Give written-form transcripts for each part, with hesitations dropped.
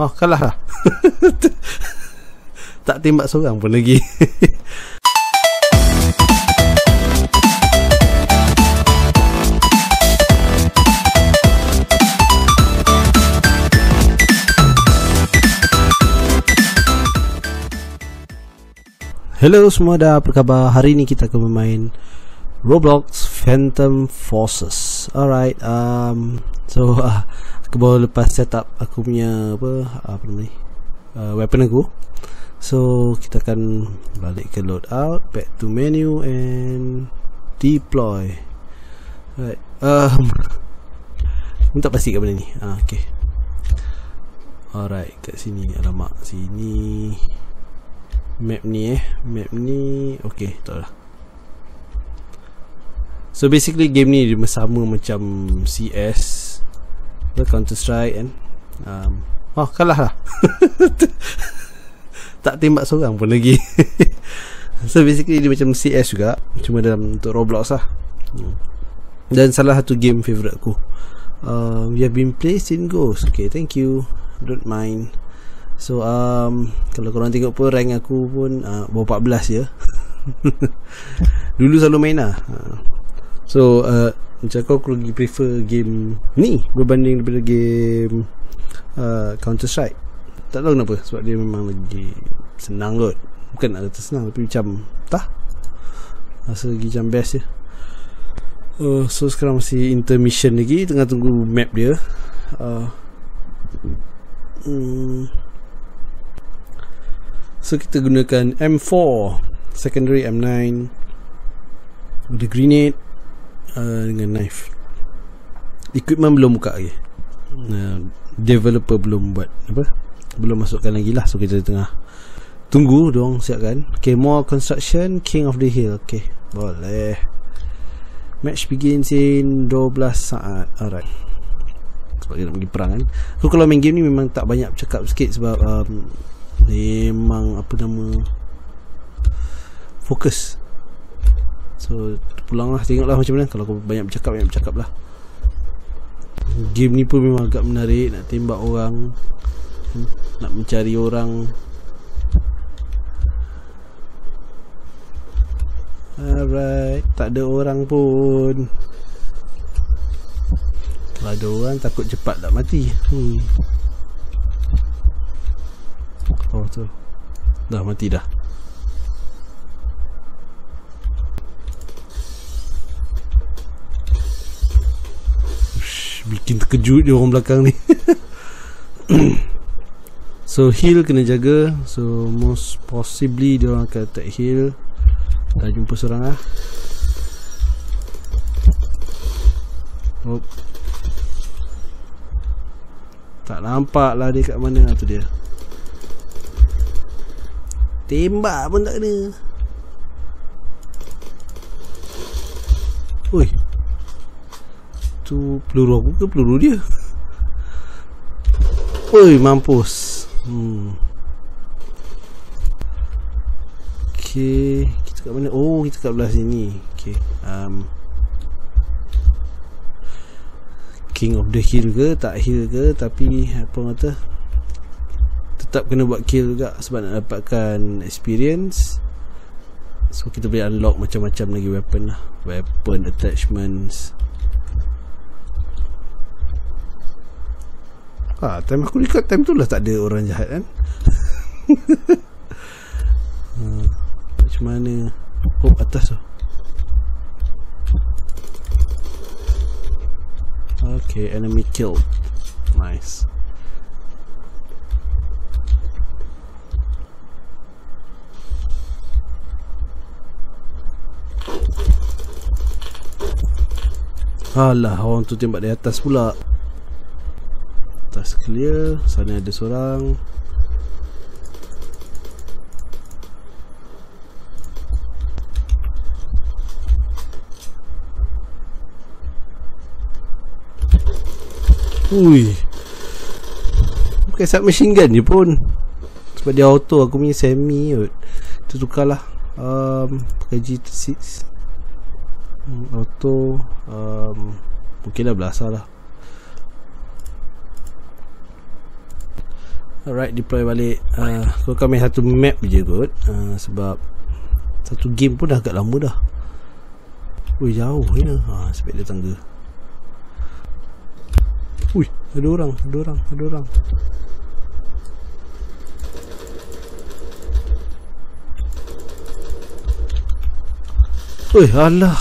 Oh, kalah lah. Tak tembak seorang pun lagi. Hello semua, dah apa khabar? Hari ni kita akan bermain Roblox Phantom Forces. Alright, so aku baru lepas set up aku punya weapon aku. So kita akan balik ke loadout, back to menu and deploy. Alright, minta pasti kat benda ni. Okay. Alright, kat sini, alamak, sini map ni okay, tak lah. So basically game ni dia sama macam CS, Counter Strike kan. Oh, kalah lah. Tak tembak seorang pun lagi. So basically dia macam CS juga, cuma dalam untuk Roblox lah. Dan salah satu game favourite aku. We have been placed in ghost. Okay, thank you, don't mind. So kalau korang tengok pun rank aku pun baru 14 je. Dulu selalu main lah. So macam aku lagi prefer game ni berbanding daripada game Counter Strike. Tak tahu kenapa, sebab dia memang lagi senang kot. Bukan nak kata senang, tapi macam tak rasa lagi macam best je. So sekarang masih intermission lagi, tengah tunggu map dia. So kita gunakan M4, secondary M9, the grenade, dengan knife. Equipment belum buka lagi, developer belum buat apa, belum masukkan lagi lah. So kita tengah tunggu diorang siapkan. Okay, more construction, king of the hill. Okay, boleh. Match begins in 12 saat. Alright, sebab kita nak pergi perang kan. So kalau main game ni memang tak banyak cakap sikit, sebab memang fokus. So pulanglah, tengoklah macam mana. Kalau kau banyak bercakap lah. Game ni pun memang agak menarik, nak tembak orang, nak mencari orang. Alright, tak ada orang pun. Kalau ada orang takut cepat tak mati. Oh tu, dah mati dah. Bikin terkejut dia orang belakang ni. So heal kena jaga. So most possibly dia orang akan attack heal. Dah jumpa seorang lah. Oh, tak nampak lah dia kat mana. Lah tu dia, tembak pun tak kena. Ui, tu peluru aku ke peluru dia? Oi, mampus. Okay, kita kat mana? Oh, kita kat belah sini. Okay, king of the hill ke tak hill ke, tapi apa kata, tetap kena buat kill juga sebab nak dapatkan experience. So kita boleh unlock macam-macam lagi weapon lah, weapon attachments. Time aku record, time tu lah tak ada orang jahat kan. Macam mana? Oh, atas tu. Okay, enemy killed. Nice. Alah, orang tu tembak dari atas pula. Atas clear. Sana ada seorang. Ui, bukan submachine gun je pun, sebab dia auto. Aku punya semi kot. Tu tukarlah, pakai GTT6 auto. Mungkin dah belasah lah. Alright, deploy balik. Kalau kami satu map je kot, sebab satu game pun dah agak lama dah. Ui, jauh ni. Sebab dia tangga. Ui, ada orang, ada orang, ada orang. Ui, alah.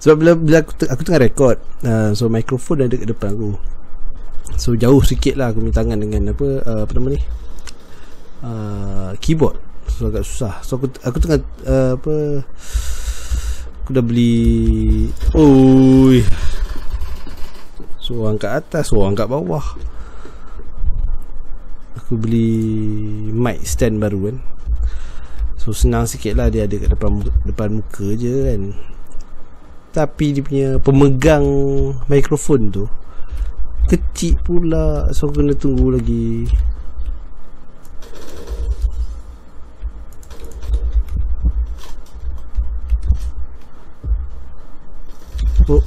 Sebab bila aku tengah rekod, so mikrofon ada dekat depan aku, so jauh sikit lah aku punya tangan dengan apa nama ni, keyboard. So agak susah. So aku tengah aku dah beli. Oi, seorang kat atas, seorang kat bawah. Aku beli mic stand baru kan, so senang sikit lah, dia ada kat depan muka je kan. Tapi dia punya pemegang mikrofon tu kecil pula, so kena tunggu lagi. Oh,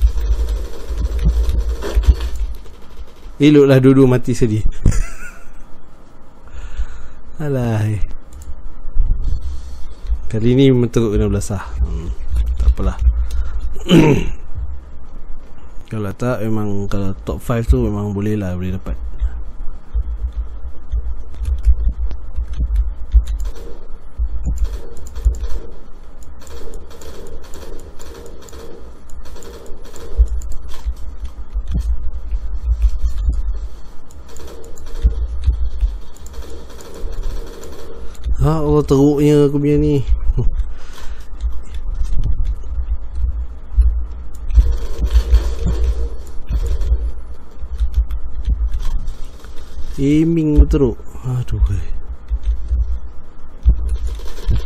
eloklah dua-dua mati sedih. Alai, kali ni menteruk kena belasah. Tak apalah. Kalau tak, memang kalau top 5 tu memang boleh lah, boleh dapat. Ha, Allah, teruknya aku punya ni. Aiming betul. Aduh.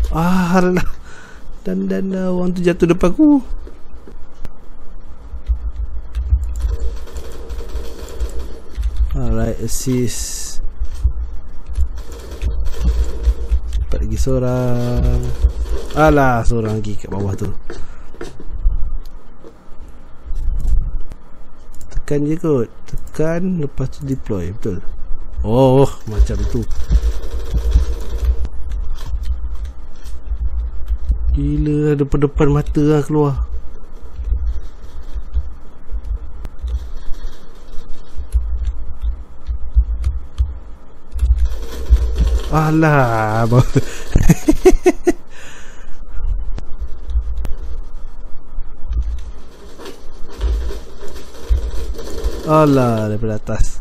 Alah. Dan orang tu jatuh depan aku. Alright, assist. Dapat lagi seorang. Alah, seorang lagi kat bawah tu. Tekan je kot. Tekan, lepas tu deploy. Betul. Oh, macam tu. Gila, depan-depan mata lah keluar. Alah. Alah, daripada atas.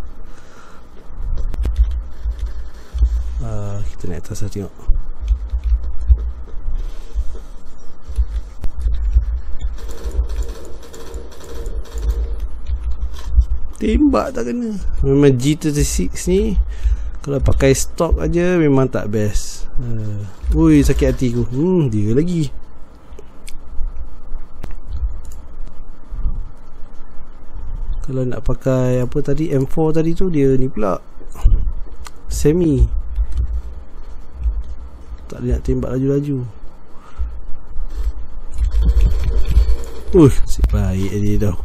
Kita naik atas lah, tengok. Tembak tak kena. Memang G36 ni kalau pakai stock aja memang tak best. Ui, sakit hati aku. Dia lagi. Kalau nak pakai apa tadi, M4 tadi tu, dia ni pula semi. Tak boleh nak tembak laju-laju. Nasib baik dia dah.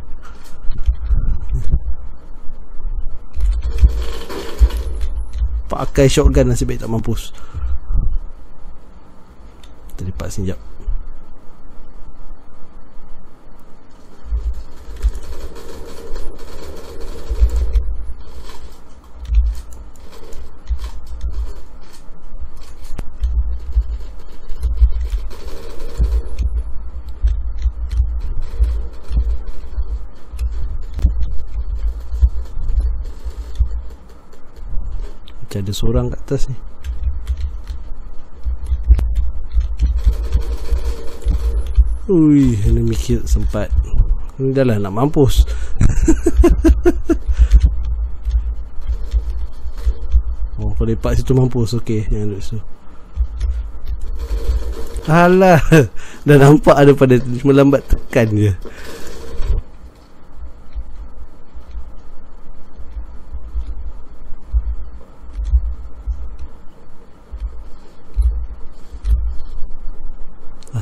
Pakai shotgun, nasib baik tak mampus. Kita lipat sini sekejap. Macam ada seorang kat atas ni. Ui, enemy kill sempat. Ni dah lah nak mampus. Oh, kalau lepak situ mampus. Okey, jangan duduk situ. Alah, dah nampak ada pada cuma lambat tekan je.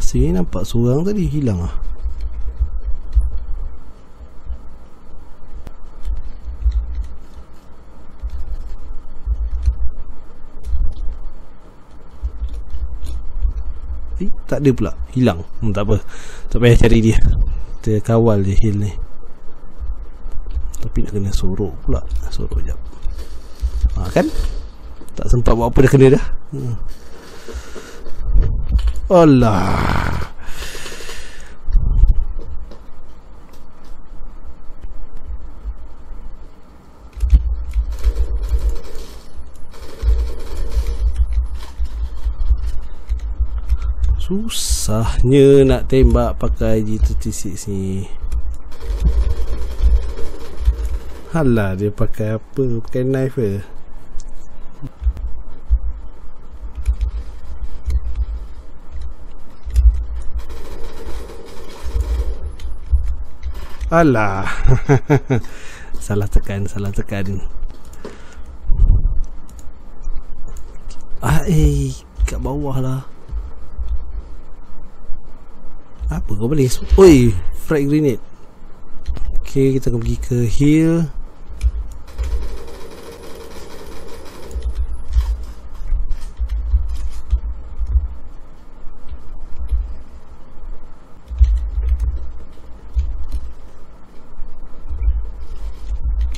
Sini nampak seorang tadi hilang ah. tak ada pula, hilang. Tak apa, tak payah cari dia, kita kawal je hill ni. Tapi nak kena sorok pula, sorok jap. Ha, kan tak sempat buat apa dah kena dah. Alah, susahnya nak tembak pakai GTT6 ni. Alah, dia pakai apa? Pakai knife ke? Alah. Salah tekan, salah tekan. Kat bawah lah. Apa kau boleh? Oi, frag grenade. Okay, kita akan pergi ke hill.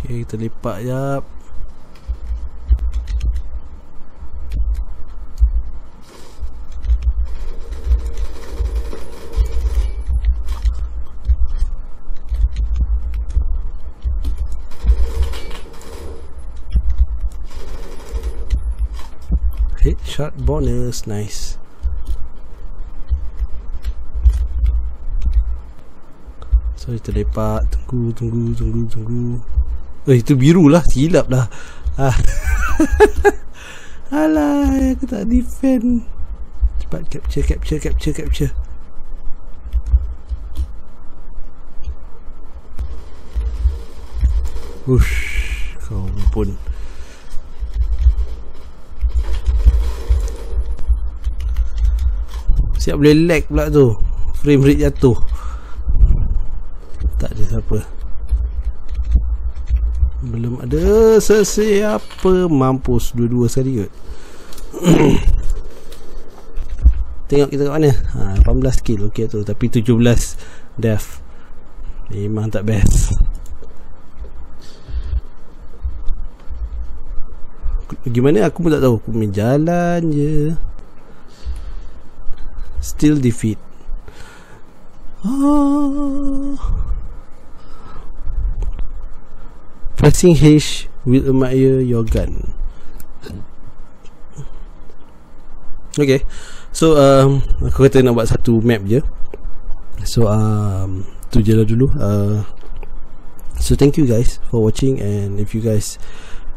Okay, kita lepak jap. Headshot bonus, nice. So kita lepak, tunggu. Eh, itu biru lah, silap lah. Alah, aku tak defend. Cepat capture. Ush, kau pun. Siap boleh lag pula tu, frame rate jatuh. Tak ada siapa, belum ada sesiapa. Mampus, dua-dua sekali kot. Tengok kita kat mana. 18 kill, ok tu. Tapi 17 death. Memang tak best. Gimana aku pun tak tahu, aku main jalan je. Still defeat. Pressing H will admire your gun. Okay, so aku kata nak buat satu map je. So tu je lah dulu. So thank you guys for watching, and if you guys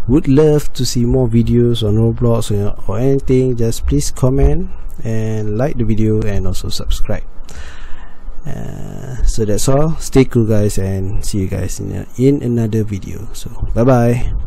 would love to see more videos on Roblox or anything, just please comment and like the video and also subscribe. So that's all. Stay cool guys, and see you guys in another video. So bye bye.